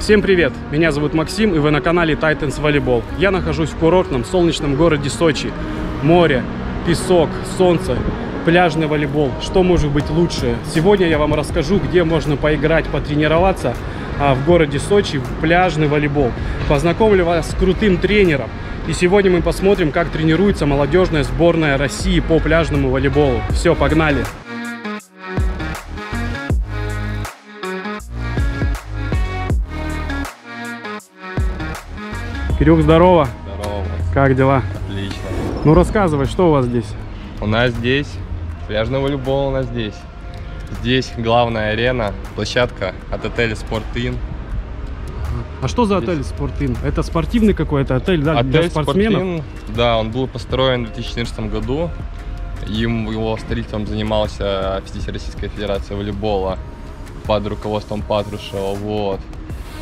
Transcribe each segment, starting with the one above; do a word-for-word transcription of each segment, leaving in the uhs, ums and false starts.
Всем привет! Меня зовут Максим, и вы на канале Titans Volleyball. Я нахожусь в курортном солнечном городе Сочи. Море, песок, солнце, пляжный волейбол. Что может быть лучше? Сегодня я вам расскажу, где можно поиграть, потренироваться в городе Сочи в пляжный волейбол. Познакомлю вас с крутым тренером. И сегодня мы посмотрим, как тренируется молодежная сборная России по пляжному волейболу. Все, погнали! Кирюк, здорово. Здорово. Как дела? Отлично. Ну рассказывай, что у вас здесь? У нас здесь пляжный волейбол, у нас здесь. Здесь главная арена, площадка от отеля Sport Инн. А что за здесь отель Sport Инн? Это спортивный какой-то отель, да, отель для спортсменов? Sport Инн, да, он был построен в две тысячи четырнадцатом году. Им, его строительством занималась Всероссийская федерация волейбола под руководством Патрушева. Вот.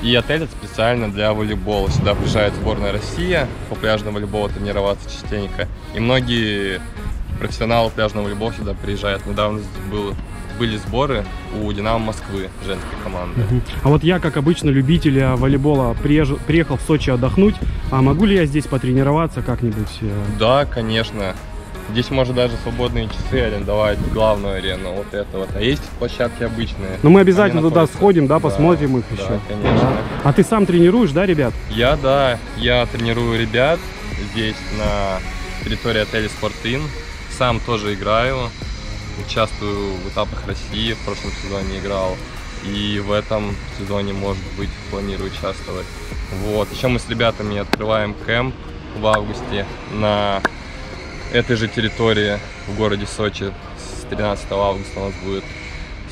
И отель специально для волейбола. Сюда приезжает сборная России по пляжному волейболу тренироваться частенько. И многие профессионалы пляжного волейбола сюда приезжают. Недавно был, были сборы у Динамо Москвы, женской команды. Uh-huh. А вот я, как обычно, любитель волейбола, приезж... приехал в Сочи отдохнуть. А могу ли я здесь потренироваться как-нибудь? Да, конечно. Здесь можно даже свободные часы арендовать, главную арену, вот это вот. А есть площадки обычные. Но мы обязательно туда находятся. Сходим, да, посмотрим да, их да, еще. Конечно. А. а ты сам тренируешь, да, ребят? Я, да, я тренирую ребят здесь на территории отеля Sport Инн. Сам тоже играю, участвую в этапах России, в прошлом сезоне играл. И в этом сезоне, может быть, планирую участвовать. Вот, еще мы с ребятами открываем кэмп в августе на этой же территории в городе Сочи. С тринадцатого августа у нас будет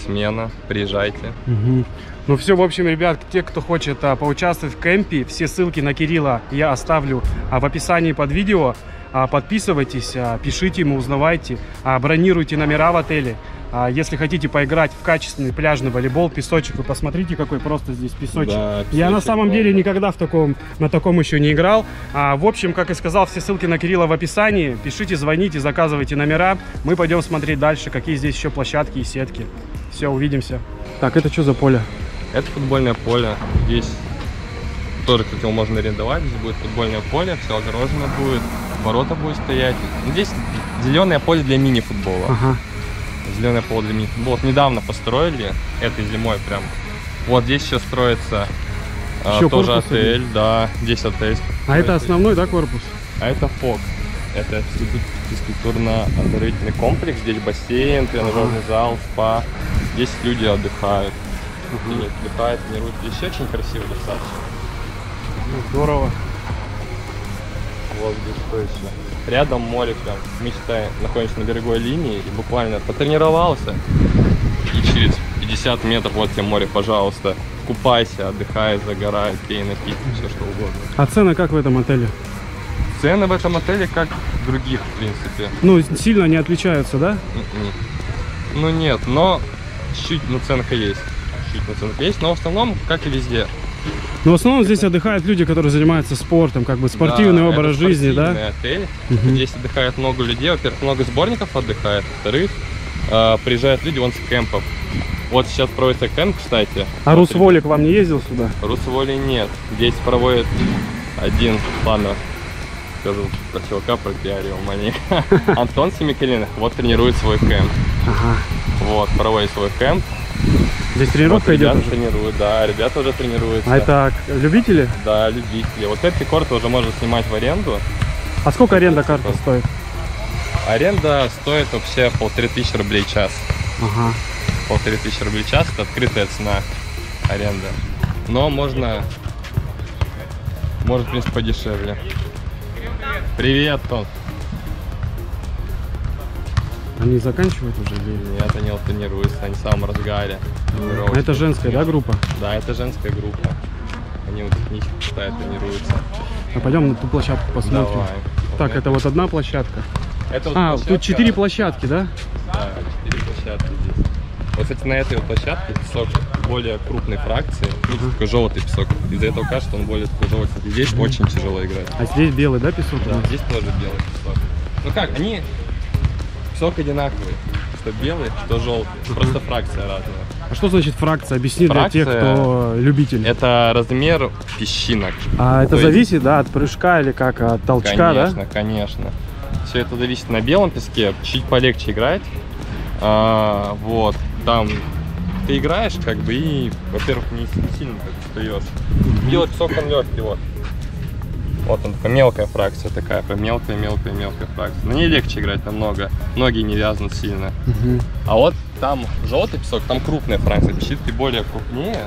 смена, приезжайте. Угу. Ну все, в общем, ребят, те, кто хочет а, поучаствовать в кемпе, все ссылки на Кирилла я оставлю а, в описании под видео. А, подписывайтесь, а, пишите ему, узнавайте, а, бронируйте номера в отеле. А, если хотите поиграть в качественный пляжный волейбол, песочек, вы посмотрите, какой просто здесь песочек. Да, песочек я на самом да, деле да. никогда в таком, на таком еще не играл. А, в общем, как и сказал, все ссылки на Кирилла в описании. Пишите, звоните, заказывайте номера. Мы пойдем смотреть дальше, какие здесь еще площадки и сетки. Все, увидимся. Так, это что за поле? Это футбольное поле. Здесь тоже, кстати, его можно арендовать. Здесь будет футбольное поле, все огорожено будет, ворота будут стоять. Здесь зеленое поле для мини-футбола. Ага. Зеленое поле для мини-футбола. Вот недавно построили, этой зимой прям. Вот здесь еще строится еще а, тоже отель, один. да, здесь отель. А это основной, да, корпус? А это ФОК. Это физкультурно-оздоровительный комплекс. Здесь бассейн, тренажерный ага. зал, спа. Здесь люди отдыхают. Угу. Летает, тренирует. Здесь очень красиво достаточно. Ну, здорово. Вот здесь что еще. Рядом море прям. Мы, считай, находимся на береговой линии и буквально потренировался. И через пятьдесят метров вот тебе море, пожалуйста. Купайся, отдыхай, загорай, пей напитки, все что угодно. А цены как в этом отеле? Цены в этом отеле как в других, в принципе. Ну, сильно не отличаются, да? Не-не. Ну нет, но чуть наценка есть. Есть, но в основном, как и везде. Но в основном здесь отдыхают люди, которые занимаются спортом, как бы спортивный да, образ жизни, да? Отель. Угу. Здесь отдыхает много людей. Во-первых, много сборников отдыхает. Во-вторых, э, приезжают люди вон с кемпов. Вот сейчас проводится кемп, кстати. А вот Русволи к вам не ездил сюда? Русволи нет. Здесь проводит один, ладно, скажу про чувака, про пиарил мани. Антон Семикелин, вот тренирует свой кемп. Ага. Вот, проводит свой кемп. Здесь тренировка вот, идет уже? Тренируют, да, ребята уже тренируются. А это любители? Да, любители. Вот эти корты уже можно снимать в аренду. А сколько аренда карты стоит? Аренда стоит вообще полторы тысячи рублей час. Ага. Полторы тысячи рублей час, это открытая цена аренда. Но можно, может, в принципе, подешевле. Привет, Тон. Они заканчивают уже? Нет, они вот тренируются, они в самом разгаре. А это женская, да, группа? Да, это женская группа. Они вот в них считают, тренируются. А пойдем на ту площадку посмотрим. Давай. Так, вот это, это вот одна площадка. Это вот а, площадка. Тут четыре площадки, да? Да, четыре площадки здесь. Вот, кстати, на этой площадке песок более крупной фракции. Ну, uh-huh. такой желтый песок. Из-за этого кажется, он более такой желтый. Здесь uh-huh. очень тяжело играть. А здесь белый, да, песок? Да, здесь тоже белый песок. Ну как, они... Песок одинаковый. что белые, что желтые. Просто фракция разная. А что значит фракция? Объясни фракция для тех, кто любитель. Это размер песчинок. А это зависит, да, от прыжка или как, от толчка, конечно, да? Конечно, конечно. Все это зависит. На белом песке чуть полегче играть. А, вот, там ты играешь, как бы, и, во-первых, не сильно встаешь. Белый песок, он легкий, вот. Вот он, такая мелкая фракция такая, мелкая-мелкая-мелкая фракция. На ней легче играть намного, ноги не вязнут сильно. Угу. А вот там желтый песок, там крупная фракция, щитки более крупнее,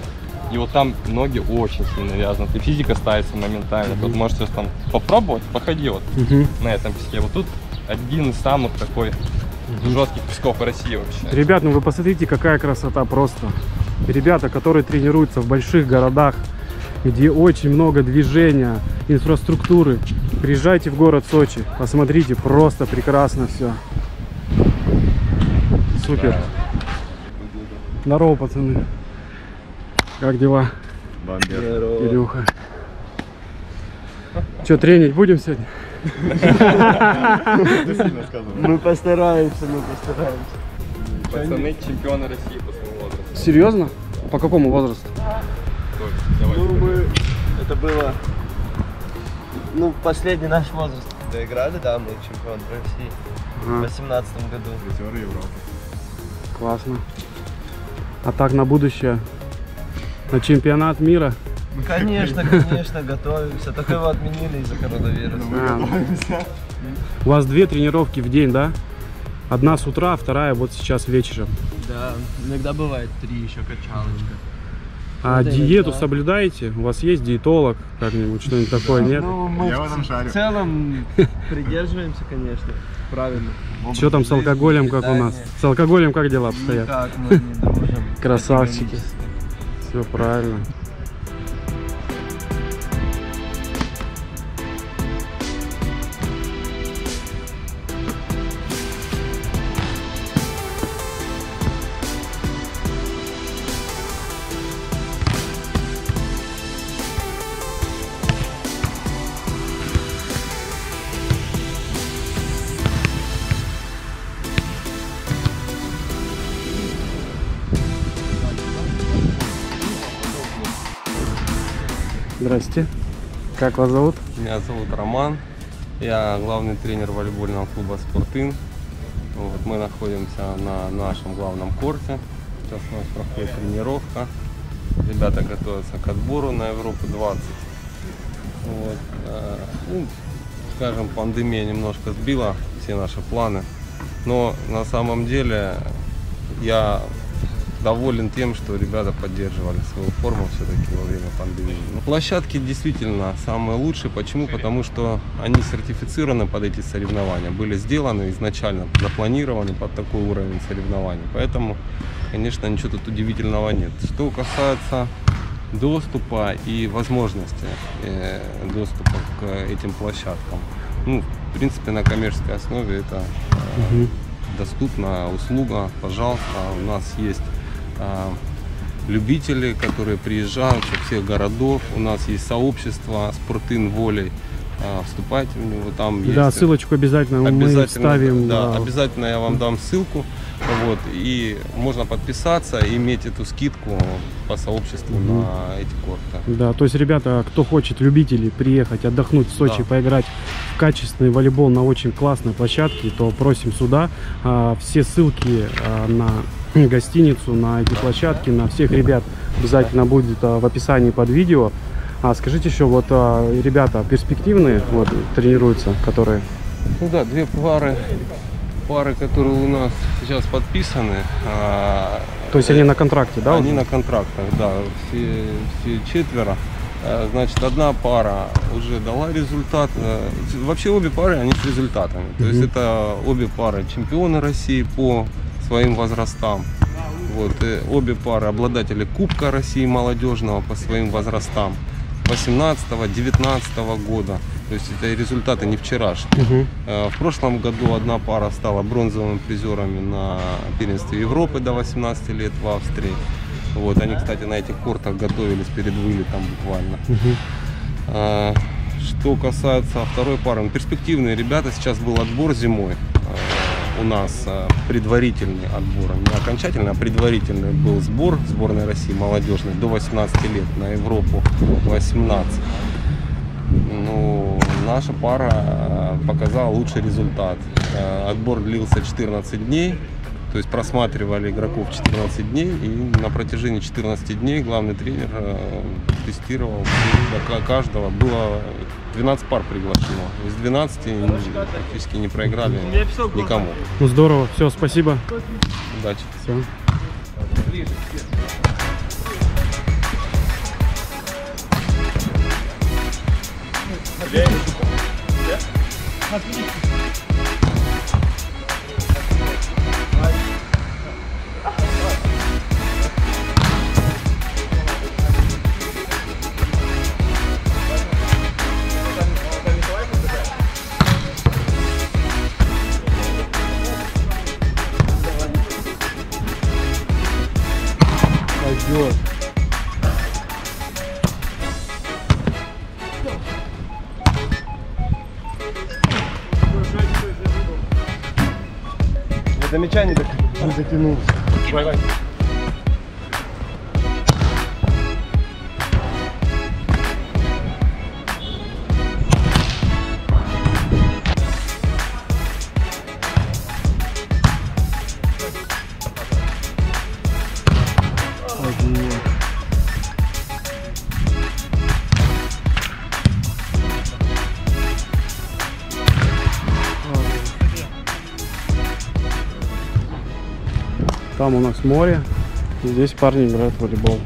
и вот там ноги очень сильно вязнут, и физика ставится моментально. Угу. Тут можете там попробовать, походи вот угу. на этом песке. Вот тут один из самых такой угу. жестких песков России вообще. Ребят, ну вы посмотрите, какая красота просто. Ребята, которые тренируются в больших городах, где очень много движения, инфраструктуры. Приезжайте в город Сочи, посмотрите, просто прекрасно все. Супер. Да. Здорово, пацаны. Как дела? Бомбер. Здорово. Илюха. Че, тренить будем сегодня? Мы постараемся, мы постараемся. Пацаны чемпионы России по своему возрасту. Серьезно? По какому возрасту? Ну, мы, это было, ну, последний наш возраст, когда играли, да, мы чемпион России ага. в восемнадцатом году. Призеры Европы. Классно. А так на будущее? На чемпионат мира? Ну, конечно, конечно, готовимся. Только его отменили из-за коронавируса. А, готовимся. У вас две тренировки в день, да? Одна с утра, вторая вот сейчас вечером. Да, иногда бывает три еще качалочка. А вот диету это, да. соблюдаете? У вас есть диетолог как-нибудь, что-нибудь такое, да, нет? Ну, мы Я в, этом шарю. в целом придерживаемся, конечно, правильно. Что там с алкоголем, как у нас? С алкоголем как дела обстоят? Никак, мы не дружим. Красавчики. Все правильно. Здрасте. Как вас зовут? Меня зовут Роман. Я главный тренер волейбольного клуба «Спорт Инн». Вот, мы находимся на нашем главном корте. Сейчас у нас проходит тренировка. Ребята готовятся к отбору на Европу двадцать. Вот. Ну, скажем, пандемия немножко сбила все наши планы. Но на самом деле я доволен тем, что ребята поддерживали свою форму все-таки во время пандемии. Площадки действительно самые лучшие. Почему? Потому что они сертифицированы под эти соревнования, были сделаны изначально, запланированы под такой уровень соревнований. Поэтому, конечно, ничего тут удивительного нет. Что касается доступа и возможности доступа к этим площадкам, ну, в принципе, на коммерческой основе это доступна услуга, пожалуйста. У нас есть любители, которые приезжают со всех городов. У нас есть сообщество Sport inn Volley. Вступайте в него. Там да, есть... ссылочку обязательно, обязательно мы вставим. Да, да. Обязательно я вам дам ссылку. Вот, и можно подписаться и иметь эту скидку по сообществу угу. на эти корты. Да, то есть, ребята, кто хочет, любители, приехать, отдохнуть в Сочи, да. поиграть в качественный волейбол на очень классной площадке, то просим сюда. Все ссылки на гостиницу, на эти площадки, на всех ребят обязательно будет в описании под видео. А скажите еще, вот ребята перспективные вот, тренируются, которые... Ну да, две пары, пары, которые у нас сейчас подписаны. То есть они на контракте, да? Они на контрактах, да, все, все четверо. Значит, одна пара уже дала результат. Вообще обе пары, они с результатами. Mm-hmm. То есть это обе пары чемпионы России по своим возрастам. Вот, обе пары обладатели Кубка России молодежного по своим возрастам восемнадцатого-девятнадцатого года. То есть это результаты не вчерашние. Угу. В прошлом году одна пара стала бронзовыми призерами на первенстве Европы до восемнадцати лет в Австрии. Вот, они, кстати, на этих кортах готовились перед вылетом буквально. Угу. А, что касается второй пары, перспективные ребята, сейчас был отбор зимой. у нас предварительный отбор, не окончательный, а предварительный был сбор сборной России молодежной до восемнадцати лет на Европу восемнадцать. Ну, наша пара показала лучший результат. Отбор длился четырнадцать дней, то есть просматривали игроков четырнадцать дней, и на протяжении четырнадцати дней главный тренер тестировал каждого. Было двенадцать пар приглашено, из двенадцати практически не проиграли никому. Ну здорово, все, спасибо. Удачи. Все. Пойдет. Замечание так не затянулось. Давай. Там у нас море, здесь парни играют в волейбол.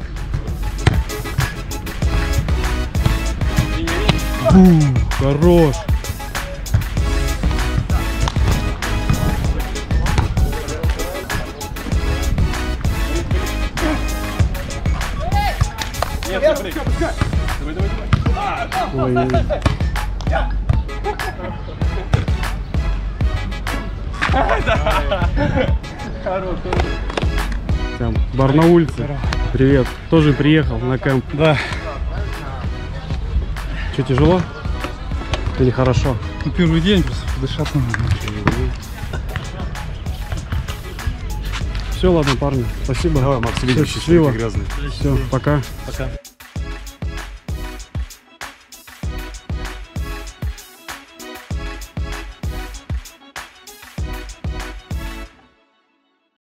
Бум, хорош! Там барнаульцы, привет, тоже приехал на кемп. Да. Что, тяжело или хорошо? Ну, первый день просто дышать надо. Все, ладно, парни, спасибо. Давай, Макс, видишь, счастливо. Все, пока. Пока.